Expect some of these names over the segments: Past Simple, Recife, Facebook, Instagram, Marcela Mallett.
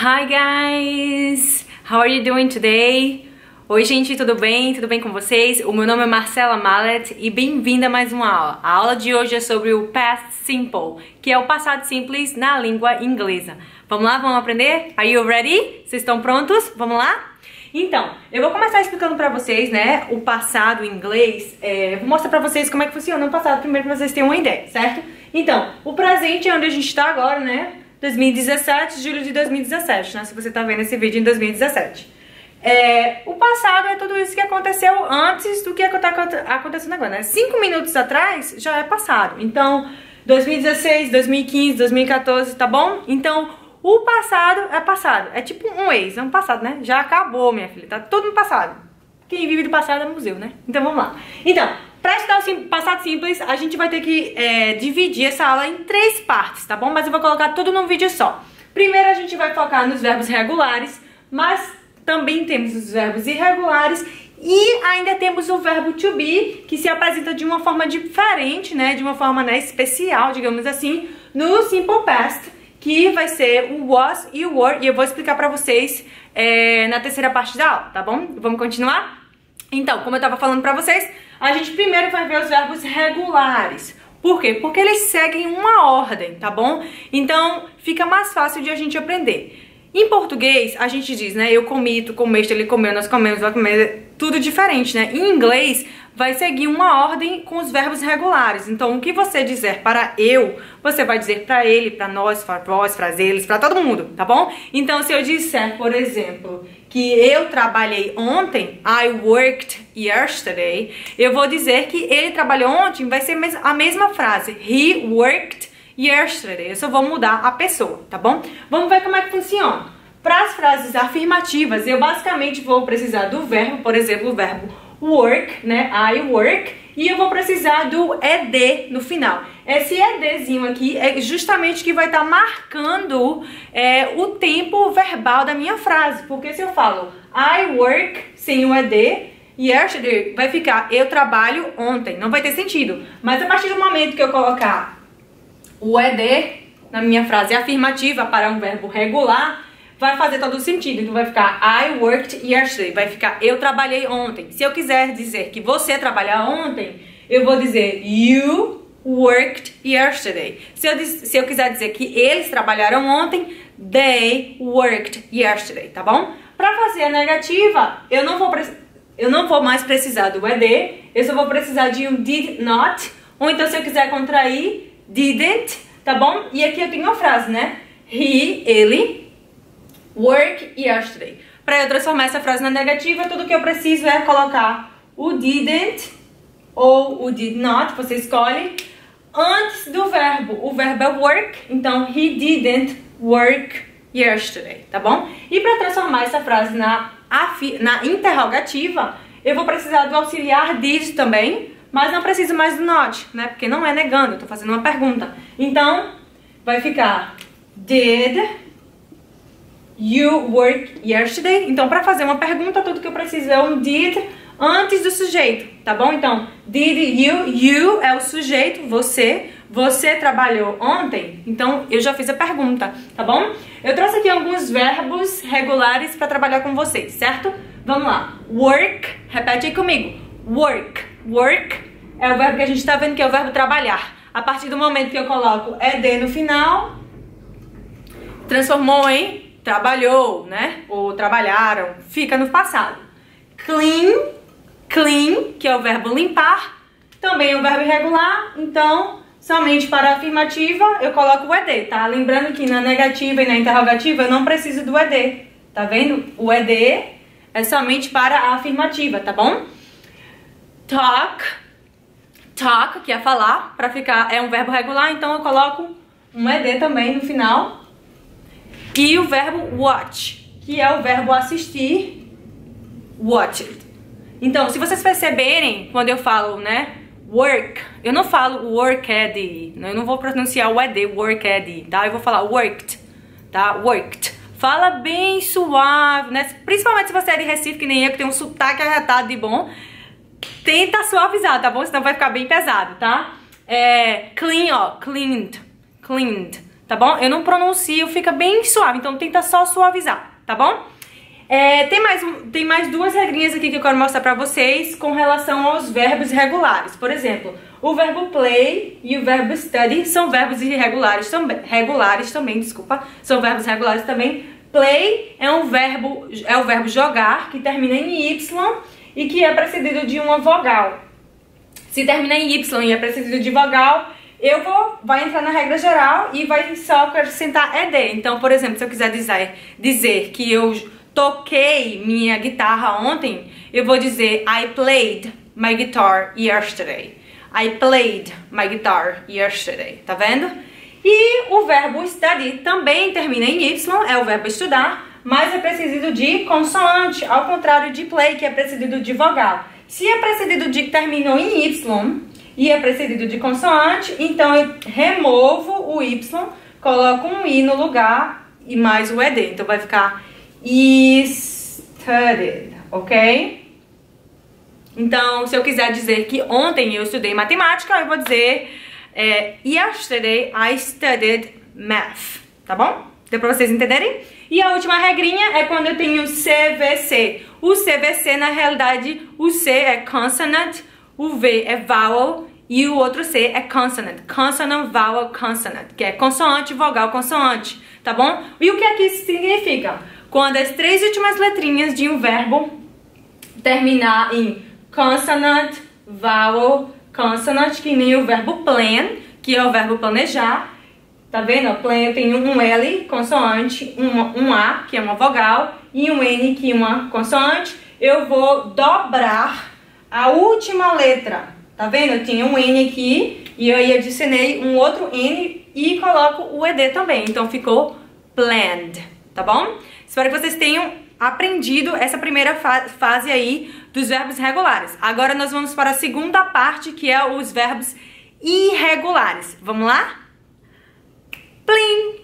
Hi guys! How are you doing today? Oi gente, tudo bem? Tudo bem com vocês? O meu nome é Marcela Mallett e bem-vinda a mais uma aula. A aula de hoje é sobre o Past Simple, que é o passado simples na língua inglesa. Vamos lá? Vamos aprender? Are you ready? Vocês estão prontos? Vamos lá? Então, eu vou começar explicando pra vocês, né, o passado em inglês. Vou mostrar pra vocês como é que funciona o passado primeiro pra vocês terem uma ideia, certo? Então, o presente é onde a gente tá agora, né? 2017, julho de 2017, né? Se você tá vendo esse vídeo em 2017. O passado é tudo isso que aconteceu antes do que tá acontecendo agora, né? 5 minutos atrás já é passado. Então, 2016, 2015, 2014, tá bom? Então, o passado. É tipo um ex, é um passado, né? Já acabou, minha filha. Tá tudo no passado. Quem vive do passado é museu, né? Então, vamos lá. Então, pra estudar o passado simples, a gente vai ter que dividir essa aula em 3 partes, tá bom? Mas eu vou colocar tudo num vídeo só. Primeiro, a gente vai focar nos verbos regulares, mas também temos os verbos irregulares e ainda temos o verbo to be, que se apresenta de uma forma diferente, né? De uma forma, né, especial, digamos assim, no Simple Past, que vai ser o was e o were, e eu vou explicar pra vocês na 3ª parte da aula, tá bom? Vamos continuar? Então, como eu tava falando pra vocês, a gente primeiro vai ver os verbos regulares. Por quê? Porque eles seguem uma ordem, tá bom? Então, fica mais fácil de a gente aprender. Em português, a gente diz, né, eu comi, tu comeste, ele comeu, nós comemos, vai comer, tudo diferente, né? Em inglês, vai seguir uma ordem com os verbos regulares. Então, o que você dizer para eu, você vai dizer para ele, para nós, para vós, para eles, para todo mundo, tá bom? Então, se eu disser, por exemplo, que eu trabalhei ontem, I worked yesterday, eu vou dizer que ele trabalhou ontem, vai ser a mesma frase, he worked yesterday, eu só vou mudar a pessoa, tá bom? Vamos ver como é que funciona. Para as frases afirmativas, eu basicamente vou precisar do verbo, por exemplo, o verbo work, né? I work, e eu vou precisar do ed no final. Esse edzinho aqui é justamente que vai estar marcando o tempo verbal da minha frase, porque se eu falo I work sem o ed, yesterday vai ficar eu trabalho ontem, não vai ter sentido. Mas a partir do momento que eu colocar o ED na minha frase afirmativa para um verbo regular, vai fazer todo o sentido. Então vai ficar I worked yesterday, vai ficar eu trabalhei ontem. Se eu quiser dizer que você trabalhou ontem, eu vou dizer you worked yesterday. Se eu quiser dizer que eles trabalharam ontem, they worked yesterday, tá bom? Para fazer a negativa, eu não vou mais precisar do ED, eu só vou precisar de um did not, ou então se eu quiser contrair, didn't, tá bom? E aqui eu tenho uma frase, né? He, ele, work yesterday. Pra eu transformar essa frase na negativa, tudo que eu preciso é colocar o didn't ou o did not, você escolhe, antes do verbo. O verbo é work, então he didn't work yesterday, tá bom? E pra transformar essa frase na interrogativa, eu vou precisar do auxiliar did também, mas não preciso mais do not, né? Porque não é negando, eu tô fazendo uma pergunta. Então, vai ficar did you work yesterday? Então, pra fazer uma pergunta, tudo que eu preciso é um did antes do sujeito, tá bom? Então, did you, you é o sujeito, você trabalhou ontem? Então, eu já fiz a pergunta, tá bom? Eu trouxe aqui alguns verbos regulares pra trabalhar com vocês, certo? Vamos lá. Work, repete aí comigo. Work. Work é o verbo que a gente tá vendo que é o verbo trabalhar. A partir do momento que eu coloco ed no final, transformou em trabalhou, né? Ou trabalharam, fica no passado. Clean, clean, que é o verbo limpar, também é um verbo irregular, então somente para a afirmativa eu coloco o ed, tá? Lembrando que na negativa e na interrogativa eu não preciso do ed, tá vendo? O ed é somente para a afirmativa, tá bom? Talk, talk, que é falar, pra ficar, é um verbo regular, então eu coloco um ed também no final. E o verbo watch, que é o verbo assistir, watched. Então, se vocês perceberem, quando eu falo, né, work, eu não falo worked, eu não vou pronunciar o ed, worked, tá? Eu vou falar worked, tá? Worked. Fala bem suave, né? Principalmente se você é de Recife, que nem eu, que tem um sotaque arretado de bom. Tenta suavizar, tá bom? Senão vai ficar bem pesado, tá? Clean, ó. Cleaned. Cleaned. tá bom? Eu não pronuncio, fica bem suave, então tenta só suavizar, tá bom? Tem mais duas regrinhas aqui que eu quero mostrar pra vocês com relação aos verbos regulares. Por exemplo, o verbo play e o verbo study são verbos irregulares também. São verbos regulares também. Play é um verbo, é o verbo jogar, que termina em Y e que é precedido de uma vogal. Se termina em Y e é precedido de vogal, vai entrar na regra geral e vai só acrescentar ED. Então, por exemplo, se eu quiser dizer que eu toquei minha guitarra ontem, eu vou dizer I played my guitar yesterday. I played my guitar yesterday. Tá vendo? E o verbo study também termina em Y, é o verbo estudar, mas é precedido de consoante, ao contrário de play, que é precedido de vogal. Se é precedido de que terminou em Y e é precedido de consoante, então eu removo o Y, coloco um I no lugar e mais o ED. Então vai ficar studied, ok? Então, se eu quiser dizer que ontem eu estudei matemática, eu vou dizer yesterday I studied math, tá bom? Deu pra vocês entenderem? E a última regrinha é quando eu tenho CVC. O CVC, na realidade, o C é consonant, o V é vowel e o outro C é consonant. Consonant, vowel, consonant, que é consoante, vogal, consoante, tá bom? E o que é que isso significa? Quando as três últimas letrinhas de um verbo terminar em consonant, vowel, consonant, que nem o verbo plan, que é o verbo planejar, tá vendo? Plan, eu tenho um L, consoante, um A, que é uma vogal, e um N, que é uma consoante. Eu vou dobrar a última letra, tá vendo? Eu tinha um N aqui, e aí eu adicionei um outro N e coloco o ED também. Então ficou planned, tá bom? Espero que vocês tenham aprendido essa primeira fase aí dos verbos regulares. Agora nós vamos para a segunda parte, que é os verbos irregulares. Vamos lá? Plim!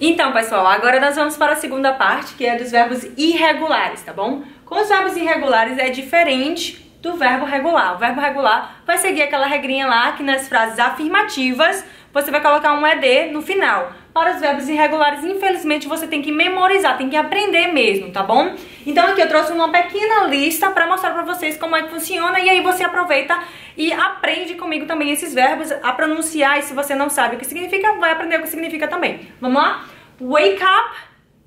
Então, pessoal, agora nós vamos para a segunda parte, que é dos verbos irregulares, tá bom? Com os verbos irregulares é diferente do verbo regular. O verbo regular vai seguir aquela regrinha lá que nas frases afirmativas você vai colocar um ED no final. Para os verbos irregulares, infelizmente, você tem que memorizar, tem que aprender mesmo, tá bom? Então aqui eu trouxe uma pequena lista para mostrar para vocês como é que funciona e aí você aproveita e aprende comigo também esses verbos a pronunciar, e se você não sabe o que significa, vai aprender o que significa também. Vamos lá? Wake up,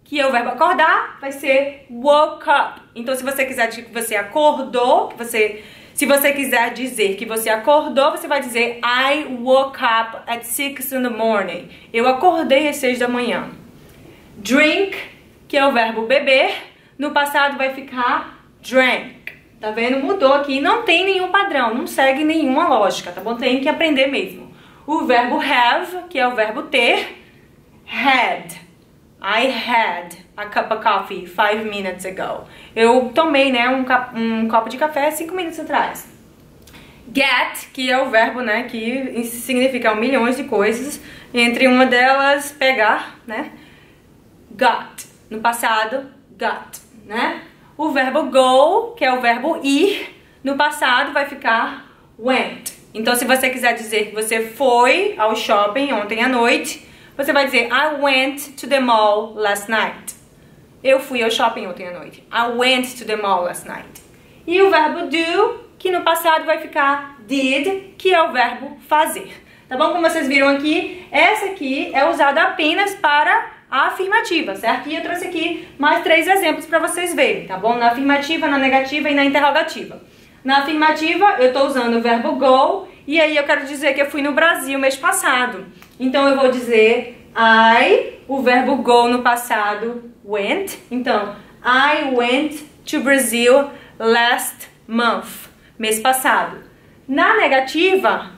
que é o verbo acordar, vai ser woke up. Então se você quiser dizer que você acordou, se você quiser dizer que você acordou, você vai dizer I woke up at 6 in the morning. Eu acordei às 6 da manhã. Drink, que é o verbo beber, no passado vai ficar drank. Tá vendo? Mudou aqui. Não tem nenhum padrão, não segue nenhuma lógica, tá bom? Tem que aprender mesmo. O verbo have, que é o verbo ter, had. I had a cup of coffee 5 minutes ago. Eu tomei, né, um copo de café 5 minutos atrás. Get, que é o verbo, né, que significa milhões de coisas. Entre uma delas, pegar, né? Got. No passado, got, né? O verbo go, que é o verbo ir, no passado vai ficar went. Então, se você quiser dizer que você foi ao shopping ontem à noite, você vai dizer I went to the mall last night. Eu fui ao shopping ontem à noite. I went to the mall last night. E o verbo do, que no passado vai ficar did, que é o verbo fazer. Tá bom? Como vocês viram aqui, essa aqui é usada apenas para a afirmativa, certo? E eu trouxe aqui mais 3 exemplos para vocês verem, tá bom? Na afirmativa, na negativa e na interrogativa. Na afirmativa, eu estou usando o verbo go, e aí eu quero dizer que eu fui no Brasil mês passado. Então eu vou dizer I, o verbo go no passado, went. Então, I went to Brazil last month. Mês passado. Na negativa,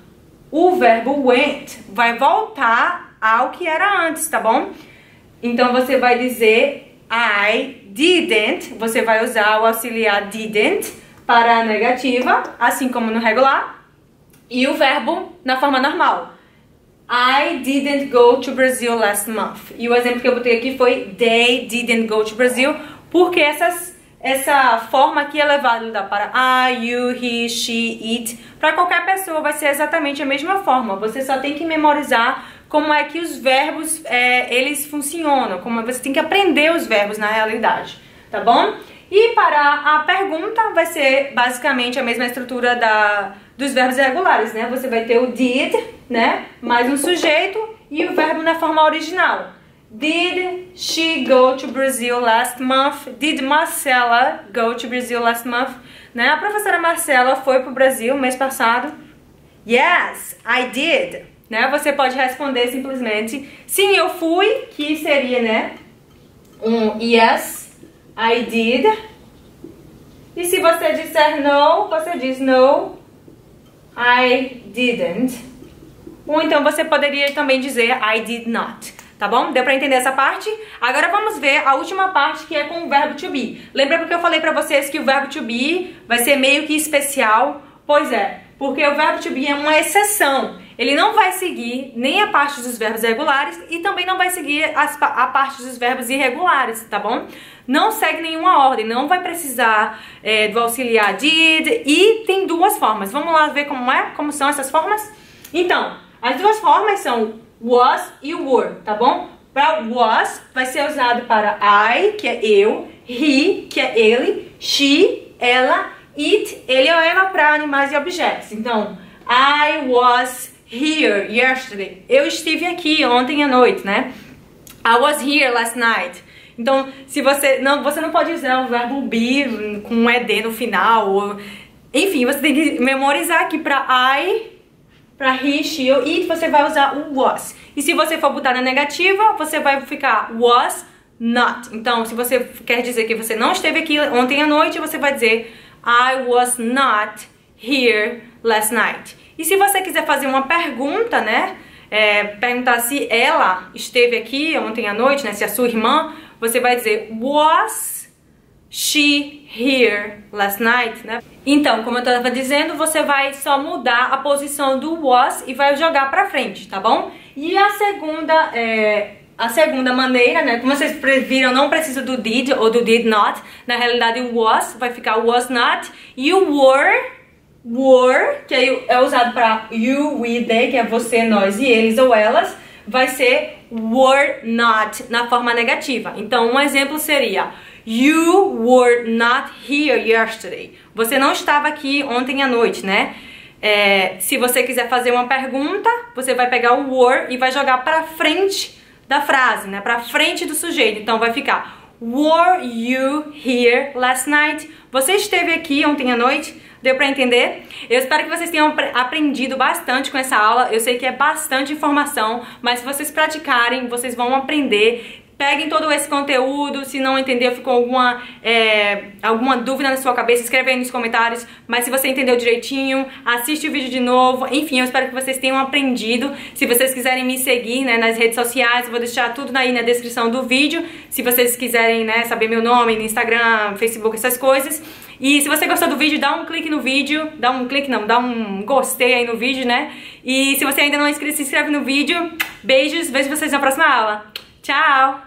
o verbo went vai voltar ao que era antes, tá bom? Então você vai dizer I didn't. Você vai usar o auxiliar didn't para a negativa, assim como no regular. E o verbo na forma normal. I didn't go to Brazil last month. E o exemplo que eu botei aqui foi they didn't go to Brazil, porque essa forma aqui é levada para I, you, he, she, it. Para qualquer pessoa vai ser exatamente a mesma forma. Você só tem que memorizar como é que os verbos, eles funcionam, como você tem que aprender os verbos na realidade, tá bom? E para a pergunta vai ser basicamente a mesma estrutura dos verbos irregulares, né? Você vai ter o did, né? Mais um sujeito e o verbo na forma original. Did she go to Brazil last month? Did Marcela go to Brazil last month? Né? A professora Marcela foi pro Brasil mês passado. Yes, I did. Né? Você pode responder simplesmente sim, eu fui, que seria, né? Um yes. I did. E se você disser no, você diz no, I didn't. Ou então você poderia também dizer I did not. Tá bom? Deu pra entender essa parte? Agora vamos ver a última parte, que é com o verbo to be. Lembra porque eu falei pra vocês que o verbo to be vai ser meio que especial? Pois é, porque o verbo to be é uma exceção. Ele não vai seguir nem a parte dos verbos regulares e também não vai seguir a parte dos verbos irregulares, tá bom? Não segue nenhuma ordem, não vai precisar do auxiliar did, e tem duas formas. Vamos lá ver como são essas formas? Então, as duas formas são was e were, tá bom? Para was, vai ser usado para I, que é eu, he, que é ele, she, ela, it, ele ou ela para animais e objetos. Então, I was here yesterday. Eu estive aqui ontem à noite, né? I was here last night. Então, se você não pode usar o verbo be com um ed no final, ou, enfim, você tem que memorizar aqui para I, para he, she ou it, você vai usar o was. E se você for botar na negativa, você vai ficar was not. Então, se você quer dizer que você não esteve aqui ontem à noite, você vai dizer I was not here last night. E se você quiser fazer uma pergunta, né? Perguntar se ela esteve aqui ontem à noite, né? Se a sua irmã, você vai dizer was she here last night, né? Então, como eu estava dizendo, você vai só mudar a posição do was e vai jogar pra frente, tá bom? E a segunda maneira, né? Como vocês viram, não precisa do did ou do did not. Na realidade, o was vai ficar was not. E o were, que aí é usado para you, we, they, que é você, nós e eles ou elas, vai ser were not na forma negativa. Então, um exemplo seria you were not here yesterday. Você não estava aqui ontem à noite, né? Se você quiser fazer uma pergunta, você vai pegar o were e vai jogar para frente da frase, né? Para frente do sujeito. Então, vai ficar were you here last night? Você esteve aqui ontem à noite? Deu pra entender? Eu espero que vocês tenham aprendido bastante com essa aula. Eu sei que é bastante informação, mas se vocês praticarem, vocês vão aprender. Peguem todo esse conteúdo. Se não entendeu, ficou alguma dúvida na sua cabeça, escreve aí nos comentários. Mas se você entendeu direitinho, assiste o vídeo de novo. Enfim, eu espero que vocês tenham aprendido. Se vocês quiserem me seguir, né, nas redes sociais, eu vou deixar tudo aí na descrição do vídeo. Se vocês quiserem, né, saber meu nome no Instagram, Facebook, essas coisas. E se você gostou do vídeo, dá um clique no vídeo. Dá um clique não, dá um gostei aí no vídeo, né? E se você ainda não é inscrito, se inscreve no vídeo. Beijos, vejo vocês na próxima aula. Tchau!